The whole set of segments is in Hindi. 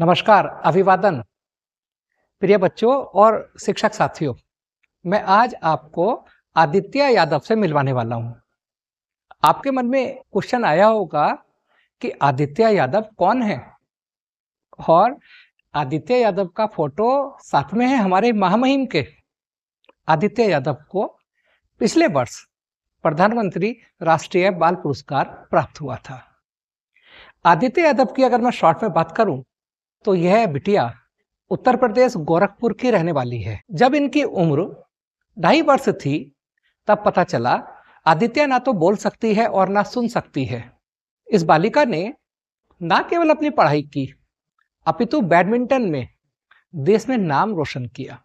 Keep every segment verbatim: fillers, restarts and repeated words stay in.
नमस्कार, अभिवादन प्रिय बच्चों और शिक्षक साथियों। मैं आज आपको आदित्य यादव से मिलवाने वाला हूं। आपके मन में क्वेश्चन आया होगा कि आदित्य यादव कौन है, और आदित्य यादव का फोटो साथ में है हमारे महामहिम के। आदित्य यादव को पिछले वर्ष प्रधानमंत्री राष्ट्रीय बाल पुरस्कार प्राप्त हुआ था। आदित्य यादव की अगर मैं शॉर्ट में बात करूं तो यह बिटिया उत्तर प्रदेश गोरखपुर की रहने वाली है। जब इनकी उम्र ढाई वर्ष थी तब पता चला आदित्य ना तो बोल सकती है और ना सुन सकती है। इस बालिका ने ना केवल अपनी पढ़ाई की अपितु बैडमिंटन में देश में नाम रोशन किया,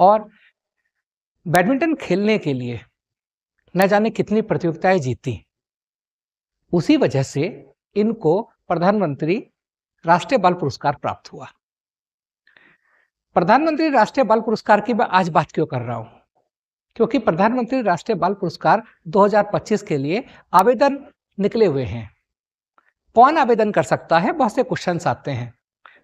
और बैडमिंटन खेलने के लिए न जाने कितनी प्रतियोगिताएं जीती। उसी वजह से इनको प्रधानमंत्री राष्ट्रीय बाल पुरस्कार प्राप्त हुआ। प्रधानमंत्री राष्ट्रीय बाल पुरस्कार की मैं आज बात क्यों कर रहा हूं, क्योंकि प्रधानमंत्री राष्ट्रीय बाल पुरस्कार दो हज़ार पच्चीस के लिए आवेदन निकले हुए हैं। कौन आवेदन कर सकता है, बहुत से क्वेश्चंस आते हैं।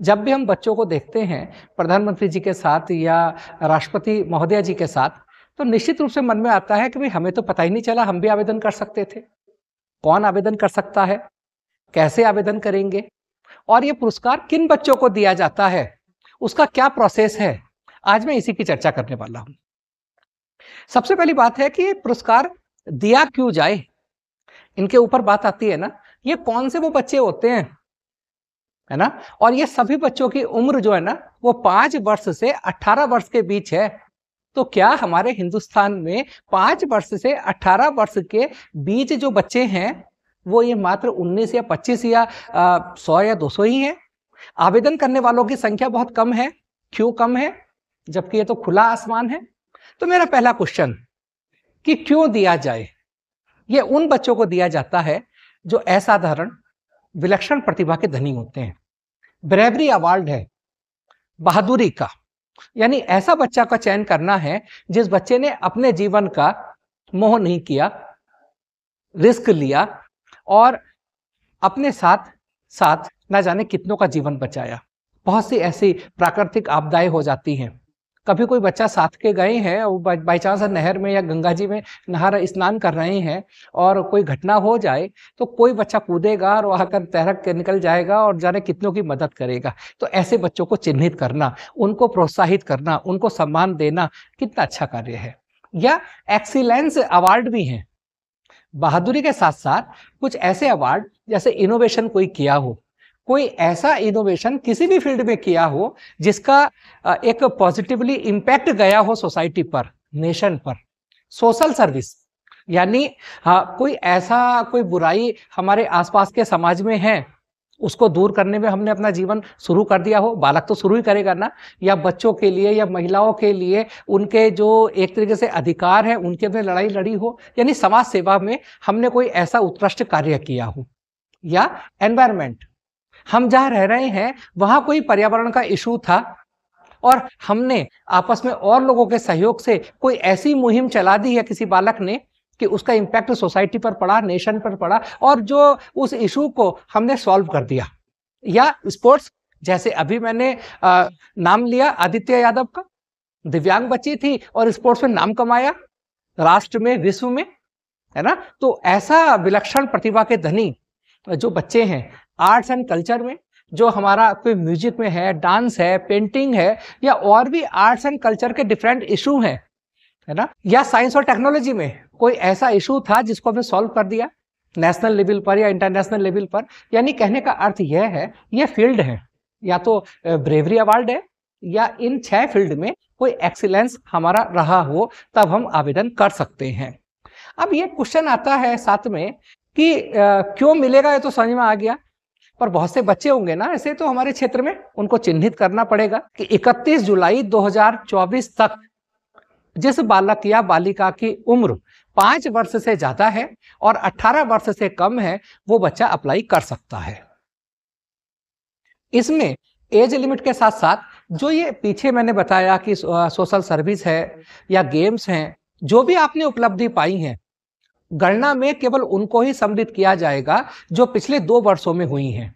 जब भी हम बच्चों को देखते हैं प्रधानमंत्री जी के साथ या राष्ट्रपति महोदय जी के साथ, तो निश्चित रूप से मन में आता है कि भाई हमें तो पता ही नहीं चला, हम भी आवेदन कर सकते थे। कौन आवेदन कर सकता है, कैसे आवेदन करेंगे, और ये पुरस्कार किन बच्चों को दिया जाता है, उसका क्या प्रोसेस है, आज मैं इसी की चर्चा करने वाला हूं। सबसे पहली बात है कि ये पुरस्कार दिया क्यों जाए, इनके ऊपर बात आती है ना। ये कौन से वो बच्चे होते हैं, है ना, और ये सभी बच्चों की उम्र जो है ना वो पांच वर्ष से अठारह वर्ष के बीच है। तो क्या हमारे हिंदुस्तान में पांच वर्ष से अठारह वर्ष के बीच जो बच्चे हैं वो ये मात्र उन्नीस या पच्चीस या सौ या दो सौ ही है। आवेदन करने वालों की संख्या बहुत कम है। क्यों कम है, जबकि ये तो खुला आसमान है। तो मेरा पहला क्वेश्चन कि क्यों दिया जाए, ये उन बच्चों को दिया जाता है जो असाधारण विलक्षण प्रतिभा के धनी होते हैं। ब्रेवरी अवार्ड है, बहादुरी का, यानी ऐसा बच्चा का चयन करना है जिस बच्चे ने अपने जीवन का मोह नहीं किया, रिस्क लिया और अपने साथ साथ ना जाने कितनों का जीवन बचाया। बहुत सी ऐसी प्राकृतिक आपदाएं हो जाती हैं, कभी कोई बच्चा साथ के गए हैं, वो बाई चांस नहर में या गंगा जी में नहा स्नान कर रहे हैं और कोई घटना हो जाए तो कोई बच्चा कूदेगा और वहां कर तैरक के निकल जाएगा और जाने कितनों की मदद करेगा। तो ऐसे बच्चों को चिन्हित करना, उनको प्रोत्साहित करना, उनको सम्मान देना कितना अच्छा कार्य है। या एक्सीलेंस अवार्ड भी है। बहादुरी के साथ साथ कुछ ऐसे अवार्ड जैसे इनोवेशन कोई किया हो, कोई ऐसा इनोवेशन किसी भी फील्ड में किया हो जिसका एक पॉजिटिवली इम्पैक्ट गया हो सोसाइटी पर, नेशन पर। सोशल सर्विस, यानी हाँ कोई ऐसा कोई बुराई हमारे आसपास के समाज में है उसको दूर करने में हमने अपना जीवन शुरू कर दिया हो। बालक तो शुरू ही करेगा ना, या बच्चों के लिए या महिलाओं के लिए उनके जो एक तरीके से अधिकार हैं उनके में लड़ाई लड़ी हो, यानी समाज सेवा में हमने कोई ऐसा उत्कृष्ट कार्य किया हो। या एनवायरनमेंट, हम जहाँ रह रहे हैं वहाँ कोई पर्यावरण का इशू था और हमने आपस में और लोगों के सहयोग से कोई ऐसी मुहिम चला दी है किसी बालक ने कि उसका इम्पैक्ट सोसाइटी पर पड़ा, नेशन पर पड़ा, और जो उस इशू को हमने सॉल्व कर दिया। या स्पोर्ट्स, जैसे अभी मैंने आ, नाम लिया आदित्य यादव का, दिव्यांग बच्ची थी और स्पोर्ट्स में नाम कमाया राष्ट्र में, विश्व में, है ना। तो ऐसा विलक्षण प्रतिभा के धनी जो बच्चे हैं। आर्ट्स एंड कल्चर में, जो हमारा कोई म्यूजिक में है, डांस है, पेंटिंग है, या और भी आर्ट्स एंड कल्चर के डिफरेंट इशू हैं, है ना। या साइंस और टेक्नोलॉजी में कोई ऐसा इशू था जिसको हमने सॉल्व कर दिया नेशनल लेवल पर या इंटरनेशनल लेवल पर। यानी कहने का अर्थ यह है, यह फील्ड है, या तो ब्रेवरी अवार्ड है, या इन छह फील्ड में कोई एक्सीलेंस हमारा रहा हो, तब हम आवेदन कर सकते हैं। अब ये क्वेश्चन आता है साथ में कि आ, क्यों मिलेगा, ये तो समझ में आ गया, पर बहुत से बच्चे होंगे ना ऐसे, तो हमारे क्षेत्र में उनको चिन्हित करना पड़ेगा कि इकतीस जुलाई दो हज़ार चौबीस तक जिस बालक या बालिका की उम्र पाँच वर्ष से ज़्यादा है और अठारह वर्ष से कम है वो बच्चा अप्लाई कर सकता है। इसमें एज लिमिट के साथ साथ जो ये पीछे मैंने बताया कि सोशल सर्विस है या गेम्स हैं, जो भी आपने उपलब्धि पाई है, गणना में केवल उनको ही सम्मिलित किया जाएगा जो पिछले दो वर्षों में हुई हैं।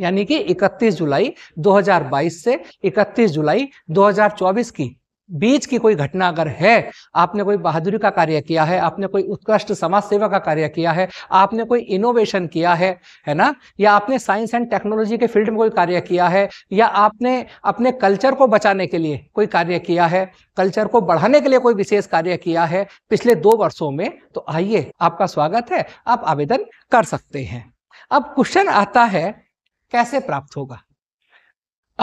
यानी कि इकतीस जुलाई दो हज़ार बाईस से इकतीस जुलाई दो हज़ार चौबीस की बीच की कोई घटना अगर है, आपने कोई बहादुरी का कार्य किया है, आपने कोई उत्कृष्ट समाज सेवा का कार्य किया है, आपने कोई इनोवेशन किया है, है ना, या आपने साइंस एंड टेक्नोलॉजी के फील्ड में कोई कार्य किया है, या आपने अपने कल्चर को बचाने के लिए कोई कार्य किया है, कल्चर को बढ़ाने के लिए कोई विशेष कार्य किया है पिछले दो वर्षों में, तो आइए आपका स्वागत है, आप आवेदन कर सकते हैं। अब क्वेश्चन आता है कैसे प्राप्त होगा।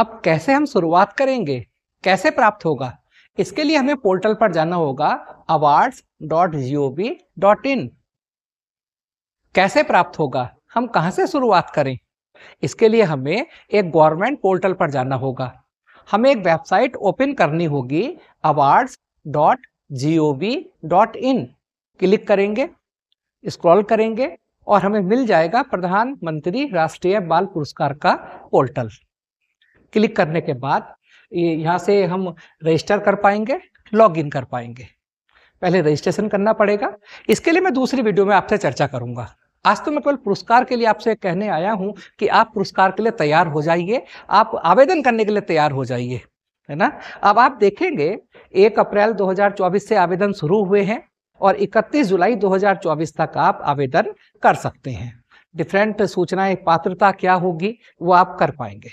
अब कैसे हम शुरुआत करेंगे, कैसे प्राप्त होगा, इसके लिए हमें पोर्टल पर जाना होगा awards dot G O V dot in. कैसे प्राप्त होगा, हम कहां से शुरुआत करें, इसके लिए हमें एक गवर्नमेंट पोर्टल पर जाना होगा, हमें एक वेबसाइट ओपन करनी होगी awards dot G O V dot in. Click करेंगे, स्क्रॉल करेंगे और हमें मिल जाएगा प्रधानमंत्री राष्ट्रीय बाल पुरस्कार का पोर्टल। क्लिक करने के बाद यहाँ से हम रजिस्टर कर पाएंगे, लॉगिन कर पाएंगे। पहले रजिस्ट्रेशन करना पड़ेगा, इसके लिए मैं दूसरी वीडियो में आपसे चर्चा करूंगा। आज तो मैं केवल पुरस्कार के लिए आपसे कहने आया हूं कि आप पुरस्कार के लिए तैयार हो जाइए, आप आवेदन करने के लिए तैयार हो जाइए, है ना। अब आप देखेंगे एक अप्रैल दो हजार चौबीस से आवेदन शुरू हुए हैं और इकतीस जुलाई दो हजार चौबीस तक आप आवेदन कर सकते हैं। डिफरेंट सूचनाएं, पात्रता क्या होगी वो आप कर पाएंगे।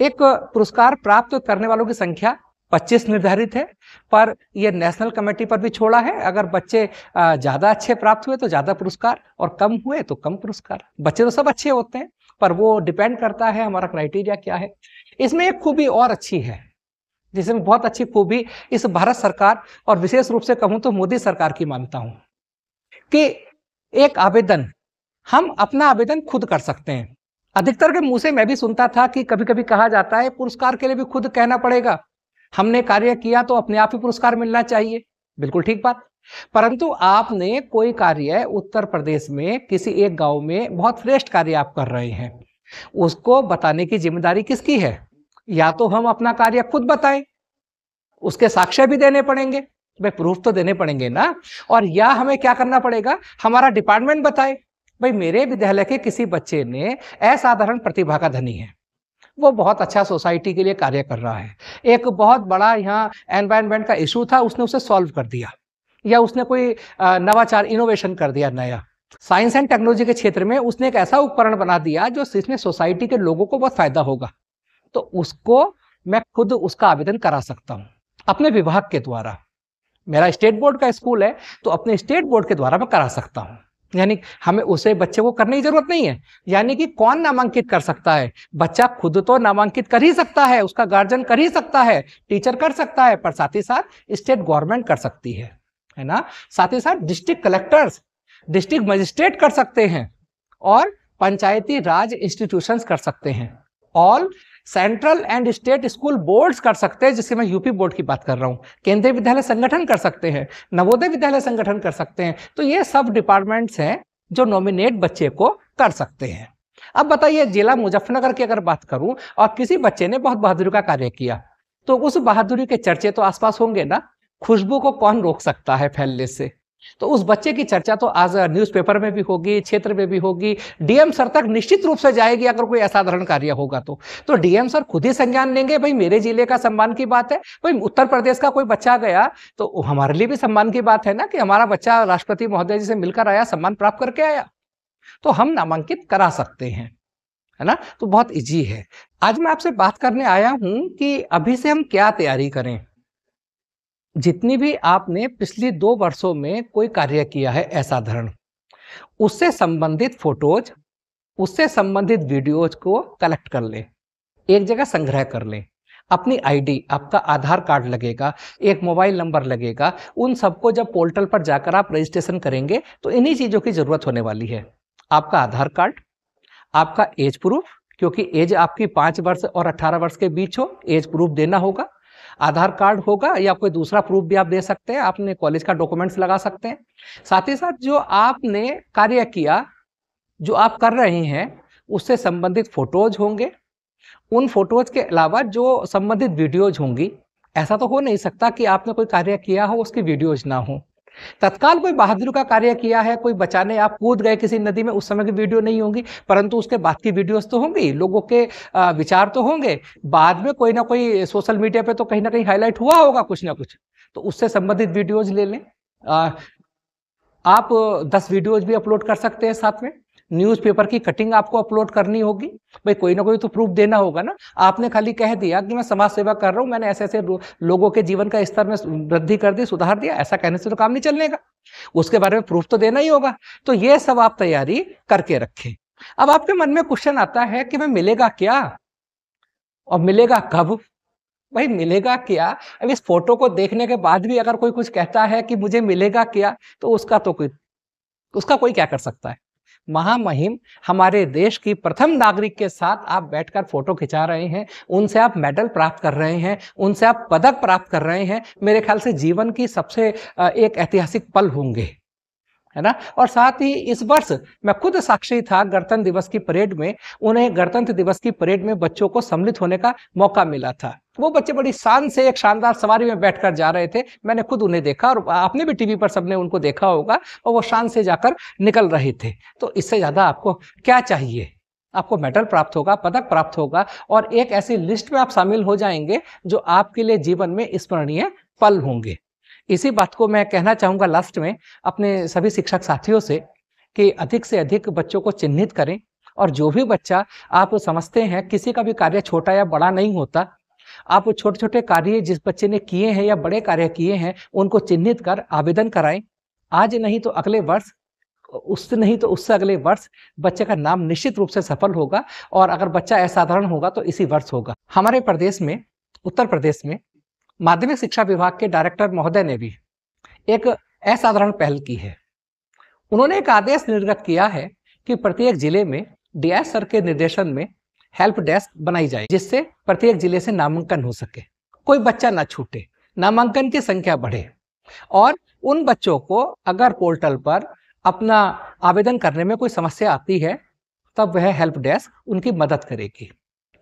एक पुरस्कार प्राप्त करने वालों की संख्या पच्चीस निर्धारित है, पर यह नेशनल कमेटी पर भी छोड़ा है। अगर बच्चे ज्यादा अच्छे प्राप्त हुए तो ज्यादा पुरस्कार और कम हुए तो कम पुरस्कार। बच्चे तो सब अच्छे होते हैं, पर वो डिपेंड करता है हमारा क्राइटेरिया क्या है। इसमें एक खूबी और अच्छी है, जिसमें बहुत अच्छी खूबी इस भारत सरकार और विशेष रूप से कहूँ तो मोदी सरकार की मानता हूँ कि एक आवेदन, हम अपना आवेदन खुद कर सकते हैं। अधिकतर के मुंह से मैं भी सुनता था कि कभी कभी कहा जाता है पुरस्कार के लिए भी खुद कहना पड़ेगा, हमने कार्य किया तो अपने आप ही पुरस्कार मिलना चाहिए। बिल्कुल ठीक बात, परंतु आपने कोई कार्य, उत्तर प्रदेश में किसी एक गांव में बहुत श्रेष्ठ कार्य आप कर रहे हैं, उसको बताने की जिम्मेदारी किसकी है? या तो हम अपना कार्य खुद बताएं, उसके साक्ष्य भी देने पड़ेंगे, भाई प्रूफ तो देने पड़ेंगे ना, और या हमें क्या करना पड़ेगा, हमारा डिपार्टमेंट बताए, भाई मेरे विद्यालय के किसी बच्चे ने असाधारण प्रतिभा का धनी है, वो बहुत अच्छा सोसाइटी के लिए कार्य कर रहा है, एक बहुत बड़ा यहाँ एनवायरनमेंट का इशू था उसने उसे सॉल्व कर दिया, या उसने कोई नवाचार इनोवेशन कर दिया, नया साइंस एंड टेक्नोलॉजी के क्षेत्र में उसने एक ऐसा उपकरण बना दिया जो इसमें सोसाइटी के लोगों को बहुत फायदा होगा, तो उसको मैं खुद उसका आवेदन करा सकता हूँ अपने विभाग के द्वारा। मेरा स्टेट बोर्ड का स्कूल है तो अपने स्टेट बोर्ड के द्वारा मैं करा सकता हूँ, यानी हमें उसे बच्चे को करने की जरूरत नहीं है। यानी कि कौन नामांकित कर सकता है, बच्चा खुद तो नामांकित कर ही सकता है, उसका गार्जियन कर ही सकता है, टीचर कर सकता है, पर साथ ही साथ स्टेट गवर्नमेंट कर सकती है, है ना, साथ ही साथ डिस्ट्रिक्ट कलेक्टर्स, डिस्ट्रिक्ट मजिस्ट्रेट कर सकते हैं और पंचायती राज इंस्टीट्यूशंस कर सकते हैं, all central and state school boards कर सकते हैं, जिससे मैं यूपी बोर्ड की बात कर रहा हूँ, केंद्रीय विद्यालय संगठन कर सकते हैं, नवोदय विद्यालय संगठन कर सकते हैं। तो ये सब डिपार्टमेंट्स हैं जो नॉमिनेट बच्चे को कर सकते हैं। अब बताइए जिला मुजफ्फरनगर की अगर बात करूं और किसी बच्चे ने बहुत बहादुरी का कार्य किया, तो उस बहादुरी के चर्चे तो आसपास होंगे ना, खुशबू को कौन रोक सकता है फैलने से, तो उस बच्चे की चर्चा तो आज न्यूज़पेपर में भी होगी, क्षेत्र में भी होगी, डीएम सर तक निश्चित रूप से जाएगी अगर कोई असाधारण कार्य होगा तो। तो डीएम सर खुद ही संज्ञान लेंगे, भाई मेरे जिले का सम्मान की बात है, भाई उत्तर प्रदेश का कोई बच्चा गया तो हमारे लिए भी सम्मान की बात है ना कि हमारा बच्चा राष्ट्रपति महोदय जी से मिलकर आया, सम्मान प्राप्त करके आया, तो हम नामांकित करा सकते हैं, है ना। तो बहुत ईजी है। आज मैं आपसे बात करने आया हूं कि अभी से हम क्या तैयारी करें। जितनी भी आपने पिछले दो वर्षों में कोई कार्य किया है असाधारण, उससे संबंधित फोटोज, उससे संबंधित वीडियोज को कलेक्ट कर लें, एक जगह संग्रह कर लें। अपनी आईडी, आपका आधार कार्ड लगेगा, एक मोबाइल नंबर लगेगा, उन सबको जब पोर्टल पर जाकर आप रजिस्ट्रेशन करेंगे तो इन्हीं चीज़ों की ज़रूरत होने वाली है। आपका आधार कार्ड, आपका एज प्रूफ, क्योंकि एज आपकी पाँच वर्ष और अट्ठारह वर्ष के बीच हो, एज प्रूफ देना होगा। आधार कार्ड होगा या कोई दूसरा प्रूफ भी आप दे सकते हैं, आपने कॉलेज का डॉक्यूमेंट्स लगा सकते हैं। साथ ही साथ जो आपने कार्य किया, जो आप कर रहे हैं, उससे संबंधित फोटोज होंगे। उन फोटोज के अलावा जो संबंधित वीडियोज होंगी, ऐसा तो हो नहीं सकता कि आपने कोई कार्य किया हो उसकी वीडियोज ना हो। तत्काल कोई बहादुर का कार्य किया है, कोई बचाने आप कूद गए किसी नदी में, उस समय की वीडियो नहीं होगी, परंतु उसके बाद की वीडियोस तो होंगी, लोगों के विचार तो होंगे, बाद में कोई ना कोई सोशल मीडिया पे तो कहीं ना कहीं हाईलाइट हुआ होगा कुछ ना कुछ, तो उससे संबंधित वीडियोज ले लें। आप दस वीडियोज भी अपलोड कर सकते हैं, साथ में न्यूज़पेपर की कटिंग आपको अपलोड करनी होगी, भाई कोई ना कोई तो प्रूफ देना होगा ना। आपने खाली कह दिया कि मैं समाज सेवा कर रहा हूं, मैंने ऐसे ऐसे लोगों के जीवन का स्तर में वृद्धि कर दी, सुधार दिया, ऐसा कहने से तो काम नहीं चलने का, उसके बारे में प्रूफ तो देना ही होगा। तो ये सब आप तैयारी करके रखें। अब आपके मन में क्वेश्चन आता है कि भाई मिलेगा क्या और मिलेगा कब? भाई मिलेगा क्या, अब इस फोटो को देखने के बाद भी अगर कोई कुछ कहता है कि मुझे मिलेगा क्या, तो उसका तो कोई उसका कोई क्या कर सकता है। महामहिम हमारे देश की प्रथम नागरिक के साथ आप बैठकर फोटो खिंचा रहे हैं, उनसे आप मेडल प्राप्त कर रहे हैं, उनसे आप पदक प्राप्त कर रहे हैं, मेरे ख्याल से जीवन की सबसे एक ऐतिहासिक पल होंगे, है ना। और साथ ही इस वर्ष मैं खुद साक्षी था गणतंत्र दिवस की परेड में, उन्हें गणतंत्र दिवस की परेड में बच्चों को सम्मिलित होने का मौका मिला था। वो बच्चे बड़ी शान से एक शानदार सवारी में बैठकर जा रहे थे, मैंने खुद उन्हें देखा और आपने भी टीवी पर सबने उनको देखा होगा, और वो शान से जाकर निकल रहे थे। तो इससे ज्यादा आपको क्या चाहिए? आपको मेडल प्राप्त होगा, पदक प्राप्त होगा, और एक ऐसी लिस्ट में आप शामिल हो जाएंगे जो आपके लिए जीवन में स्मरणीय पल होंगे। इसी बात को मैं कहना चाहूँगा लास्ट में अपने सभी शिक्षक साथियों से कि अधिक से अधिक बच्चों को चिन्हित करें, और जो भी बच्चा आप समझते हैं, किसी का भी कार्य छोटा या बड़ा नहीं होता, आप छोटे छोटे कार्य जिस बच्चे ने किए हैं या बड़े कार्य किए हैं उनको चिन्हित कर आवेदन कराएं। आज नहीं तो अगले वर्ष, उससे नहीं तो उससे अगले वर्ष बच्चे का नाम निश्चित रूप से सफल होगा, और अगर बच्चा असाधारण होगा तो इसी वर्ष होगा। हमारे प्रदेश में, उत्तर प्रदेश में, माध्यमिक शिक्षा विभाग के डायरेक्टर महोदय ने भी एक असाधारण पहल की है। उन्होंने एक आदेश निर्गत किया है कि प्रत्येक जिले में डीएस सर के निर्देशन में हेल्प डेस्क बनाई जाए, जिससे प्रत्येक जिले से नामांकन हो सके, कोई बच्चा ना छूटे, नामांकन की संख्या बढ़े, और उन बच्चों को अगर पोर्टल पर अपना आवेदन करने में कोई समस्या आती है तब वह हेल्प डेस्क उनकी मदद करेगी।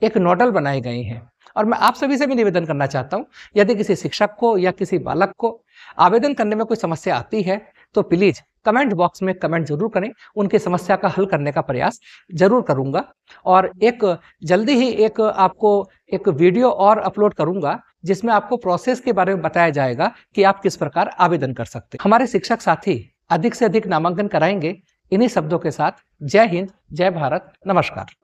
एक नोडल बनाए गए हैं, और मैं आप सभी से भी निवेदन करना चाहता हूं, यदि किसी शिक्षक को या किसी बालक को आवेदन करने में कोई समस्या आती है तो प्लीज कमेंट बॉक्स में कमेंट जरूर करें, उनकी समस्या का हल करने का प्रयास जरूर करूंगा। और एक जल्दी ही एक आपको एक वीडियो और अपलोड करूंगा जिसमें आपको प्रोसेस के बारे में बताया जाएगा कि आप किस प्रकार आवेदन कर सकते हैं। हमारे शिक्षक साथी अधिक से अधिक नामांकन कराएंगे। इन्हीं शब्दों के साथ जय हिंद, जय भारत, नमस्कार।